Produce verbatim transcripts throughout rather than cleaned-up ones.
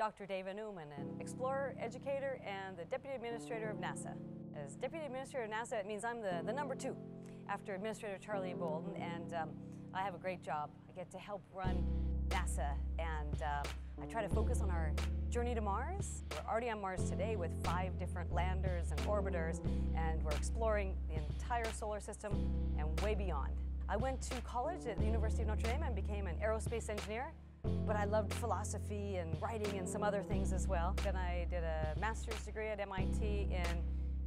Doctor David Newman, an explorer, educator, and the Deputy Administrator of NASA. As Deputy Administrator of NASA, it means I'm the, the number two after Administrator Charlie Bolden, and um, I have a great job. I get to help run NASA, and um, I try to focus on our journey to Mars. We're already on Mars today with five different landers and orbiters, and we're exploring the entire solar system and way beyond. I went to college at the University of Notre Dame and became an aerospace engineer, but I loved philosophy and writing and some other things as well. Then I did a master's degree at M I T in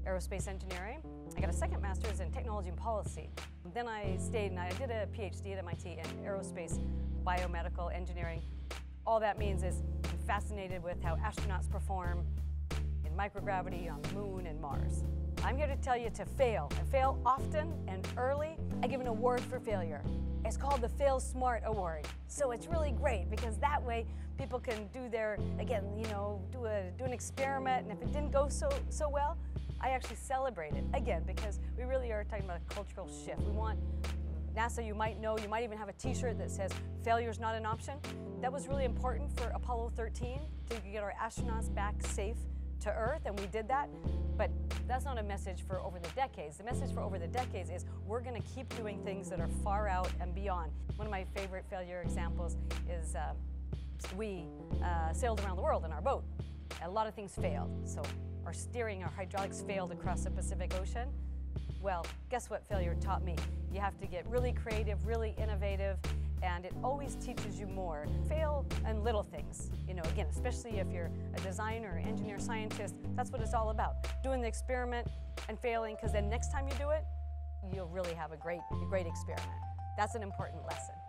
aerospace engineering. I got a second master's in technology and policy. Then I stayed and I did a PhD at M I T in aerospace biomedical engineering. All that means is I'm fascinated with how astronauts perform in microgravity on the moon and Mars. I'm here to tell you to fail, and fail often and early. I give an award for failure. It's called the Fail Smart Award. So it's really great because that way people can do their, again, you know, do, a, do an experiment, and if it didn't go so, so well, I actually celebrate it. Again, because we really are talking about a cultural shift. We want NASA, you might know, you might even have a t-shirt that says, "Failure's not an option." That was really important for Apollo thirteen to get our astronauts back safe to Earth, and we did that. But that's not a message for over the decades. The message for over the decades is we're going to keep doing things that are far out and beyond. One of my favorite failure examples is uh, we uh, sailed around the world in our boat. A lot of things failed. So our steering, our hydraulics failed across the Pacific Ocean. Well, guess what failure taught me? You have to get really creative, really innovative, and it always teaches you more. Fail in little things, you know, again, especially if you're a designer, engineer, scientist, that's what it's all about. Doing the experiment and failing, because then next time you do it, you'll really have a great, great experiment. That's an important lesson.